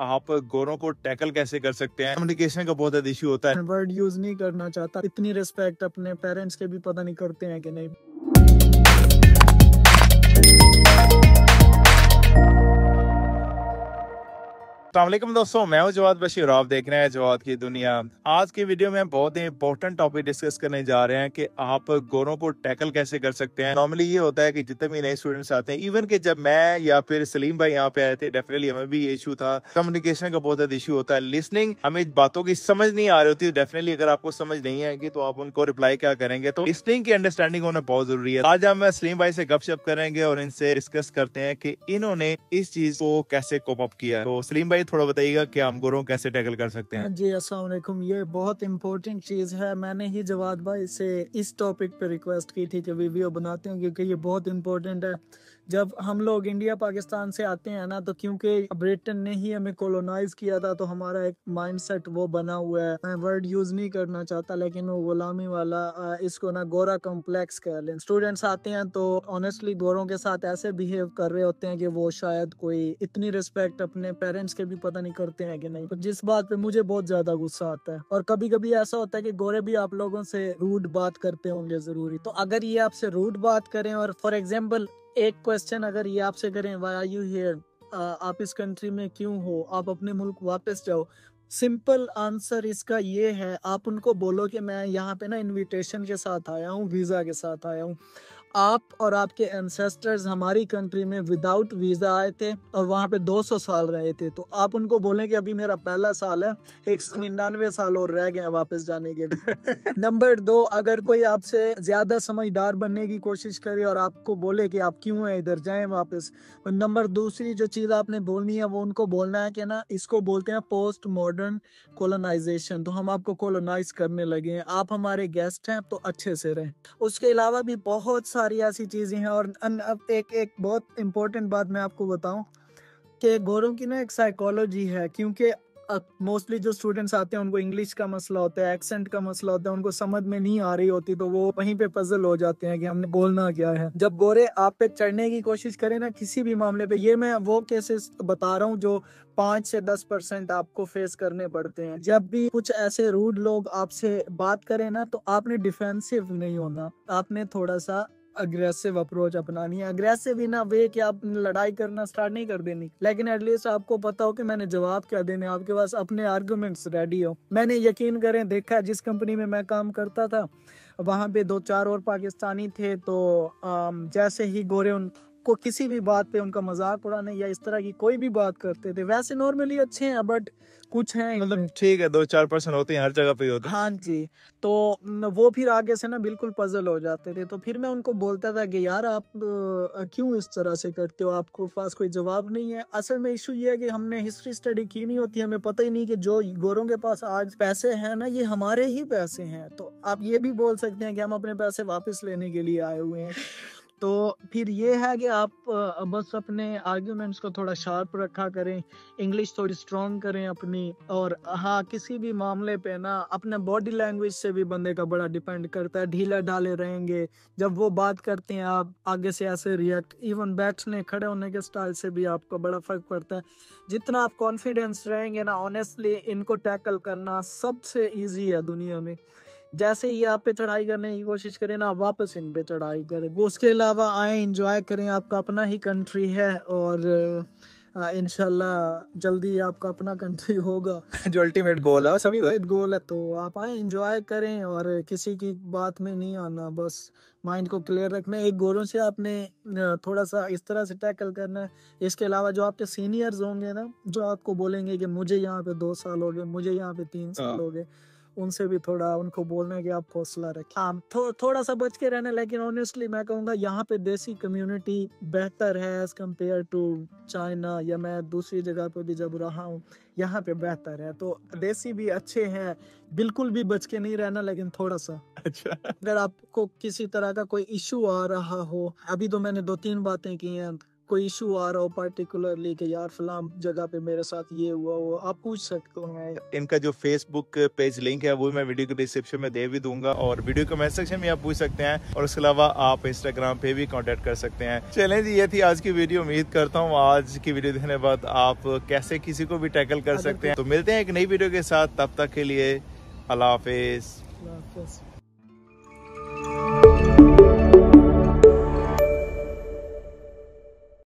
आप गोरों को टैकल कैसे कर सकते हैं? कम्युनिकेशन का बहुत ज्यादा इशू होता है, वर्ड यूज नहीं करना चाहता, इतनी रिस्पेक्ट अपने पेरेंट्स के भी पता नहीं करते हैं कि नहीं। अस्सलाम वालेकुम दोस्तों, मैं हूं जवाद बशीर, आप देख रहे हैं जवाद की दुनिया। आज की वीडियो में बहुत ही इंपॉर्टेंट टॉपिक डिस्कस करने जा रहे हैं कि आप गोरों को टैकल कैसे कर सकते हैं। नॉर्मली ये होता है कि जितने भी नए स्टूडेंट्स आते हैं, इवन कि जब मैं या फिर सलीम भाई यहाँ पे आए थे, डेफिनेटली हमें भी ये इशू था, कम्युनिकेशन का बहुत ज्यादा इशू होता है, लिसनिंग, हमें बातों की समझ नहीं आ रही होती। डेफिनेटली अगर आपको समझ नहीं आएगी तो आप उनको रिप्लाई क्या करेंगे, तो लिसनिंग की अंडरस्टैंडिंग होना बहुत जरूरी है। आज हम सलीम भाई से गपशप करेंगे और इनसे डिस्कस करते हैं कि इन्होंने इस चीज को कैसे कोप अप किया। तो सलीम भाई थोड़ा बताइएगा कि हम गोरों कैसे टैकल कर सकते हैं। जी अस्सलाम वालेकुम, ये बहुत इम्पोर्टेंट चीज है। मैंने ही जवाद भाई से इस टॉपिक पे रिक्वेस्ट की थी कि वीडियो बनाते हैं, क्योंकि ये बहुत इम्पोर्टेंट है। जब हम लोग इंडिया पाकिस्तान से आते हैं ना, तो क्योंकि ब्रिटेन ने ही हमें कॉलोनाइज किया था, तो हमारा एक माइंडसेट वो बना हुआ है। मैं वर्ड यूज नहीं करना चाहता, लेकिन वो गुलामी वाला, इसको ना गोरा कॉम्प्लेक्स कह लें। स्टूडेंट्स आते हैं तो ऑनेस्टली गोरों के साथ ऐसे बिहेव कर रहे होते हैं कि वो शायद कोई इतनी रिस्पेक्ट अपने पेरेंट्स के भी पता नहीं करते हैं कि नहीं, जिस बात पे मुझे बहुत ज्यादा गुस्सा आता है। और कभी कभी ऐसा होता है कि गोरे भी आप लोगों से रूड बात करते होंगे जरूरी, तो अगर ये आपसे रूड बात करें और फॉर एग्जाम्पल एक क्वेश्चन अगर ये आपसे करें, वाई आर यू हियर, आप इस कंट्री में क्यों हो, आप अपने मुल्क वापस जाओ। सिंपल आंसर इसका ये है, आप उनको बोलो कि मैं यहाँ पे ना इनविटेशन के साथ आया हूँ, वीज़ा के साथ आया हूँ। आप और आपके एंसेस्टर्स हमारी कंट्री में विदाउट वीज़ा आए थे और वहाँ पे 200 साल रहे थे। तो आप उनको बोलें कि अभी मेरा पहला साल है, 199 साल और रह गए हैं वापस जाने के लिए। नंबर दो, अगर कोई आपसे ज़्यादा समझदार बनने की कोशिश करे और आपको बोले कि आप क्यों हैं, इधर जाएँ वापस। और नंबर दूसरी जो चीज़ आपने बोलनी है वो उनको बोलना है कि ना, इसको बोलते हैं पोस्ट मॉडर्न कॉलोनाइजेशन। तो हम आपको कॉलोनाइज करने लगे हैं, आप हमारे गेस्ट हैं तो अच्छे से रहें। उसके अलावा भी बहुत सारी ऐसी चीजें हैं। और एक बहुत इंपॉर्टेंट बात मैं आपको बताऊं कि गोरों की ना एक साइकोलॉजी है, क्योंकि मोस्टली जो स्टूडेंट्स आते हैं उनको इंग्लिश का मसला होता है, एक्सेंट का मसला होता है, उनको समझ में नहीं आ रही होती, तो वो वहीं पे पजल हो जाते हैं कि हमने बोलना क्या है। जब गोरे आप पे चढ़ने की कोशिश करें ना किसी भी मामले पे, ये मैं वो केसेस बता रहा हूँ जो 5 से 10% आपको फेस करने पड़ते हैं। जब भी कुछ ऐसे रूड लोग आपसे बात करें ना, तो आपने डिफेंसिव नहीं होना, आपने थोड़ा सा अग्रेसिव अप्रोच अपनानी है। अग्रेसिव इन अ वे कि आप लड़ाई करना स्टार्ट नहीं कर देनी, लेकिन एटलीस्ट आपको पता हो कि मैंने जवाब क्या देने, आपके पास अपने आर्गुमेंट्स रेडी हो। मैंने यकीन करें देखा, जिस कंपनी में मैं काम करता था वहाँ पे 2-4 और पाकिस्तानी थे, तो जैसे ही गोरे उन को किसी भी बात पे उनका मजाक उड़ाने या इस तरह की कोई भी बात करते थे। वैसे नॉर्मली अच्छे हैं, बट कुछ हैं, मतलब ठीक है, 2-4% होते हैं, हर जगह पे होते हैं। हाँ जी, तो वो फिर आगे से ना बिल्कुल पजल हो जाते थे। तो फिर मैं उनको बोलता था कि यार आप क्यों इस तरह से करते हो, आपको पास कोई जवाब नहीं है। असल में इशू ये है कि हमने हिस्ट्री स्टडी की नहीं होती, हमें पता ही नहीं कि जो गोरों के पास आज पैसे हैं ना, ये हमारे ही पैसे हैं। तो आप ये भी बोल सकते हैं कि हम अपने पैसे वापस लेने के लिए आए हुए हैं। तो फिर ये है कि आप बस अपने आर्ग्यूमेंट्स को थोड़ा शार्प रखा करें, इंग्लिश थोड़ी स्ट्रॉन्ग करें अपनी। और हाँ, किसी भी मामले पे ना अपने बॉडी लैंग्वेज से भी बंदे का बड़ा डिपेंड करता है। ढीला ढाले रहेंगे जब वो बात करते हैं, आप आगे से ऐसे रिएक्ट, इवन बैठने खड़े होने के स्टाइल से भी आपको बड़ा फर्क पड़ता है। जितना आप कॉन्फिडेंस रहेंगे ना, ऑनेस्टली इनको टैकल करना सबसे ईजी है दुनिया में। जैसे ही आप पे चढ़ाई करने की कोशिश करें ना, वापस इन पे चढ़ाई करें। वो उसके अलावा आए, इंजॉय करें, आपका अपना ही कंट्री है और इंशाल्लाह जल्दी आपका अपना कंट्री होगा, जो अल्टीमेट गोल है, सभी गोल है। तो आप आए, इंजॉय करें और किसी की बात में नहीं आना, बस माइंड को क्लियर रखना। एक गोरों से आपने थोड़ा सा इस तरह से टैकल करना है। इसके अलावा जो आपके सीनियर्स होंगे ना, जो आपको बोलेंगे कि मुझे यहाँ पे 2 साल हो गए, मुझे यहाँ पे 3 साल हो गए, उनसे भी थोड़ा उनको बोलना है कि आप हौसला रखें। हाँ, थोड़ा सा बच के रहना। लेकिन ऑनेस्टली मैं कहूँगा यहाँ पे देसी कम्युनिटी बेहतर है एज़ कम्पेयर टू चाइना, या मैं दूसरी जगह पे भी जब रहा हूँ, यहाँ पे बेहतर है। तो देसी भी अच्छे हैं, बिल्कुल भी बच के नहीं रहना, लेकिन थोड़ा सा अच्छा। अगर आपको किसी तरह का कोई इशू आ रहा हो, अभी तो मैंने 2-3 बातें की हैं, कोई इशू आ रहा हो पार्टिकुलरली कि यार फलां जगह पे मेरे साथ ये हुआ हो, आप पूछ सकते हैं। इनका जो फेसबुक पेज लिंक है वो मैं वीडियो के डिस्क्रिप्शन में दे भी दूंगा और वीडियो कमेंट सेक्शन में आप पूछ सकते हैं और उसके अलावा आप इंस्टाग्राम पे भी कॉन्टेक्ट कर सकते हैं। चलें जी, ये थी आज की वीडियो। उम्मीद करता हूँ आज की वीडियो देखने के बाद आप कैसे किसी को भी टैकल कर सकते हैं। तो मिलते हैं एक नई वीडियो के साथ, तब तक के लिए अल्लाह हाफिज़।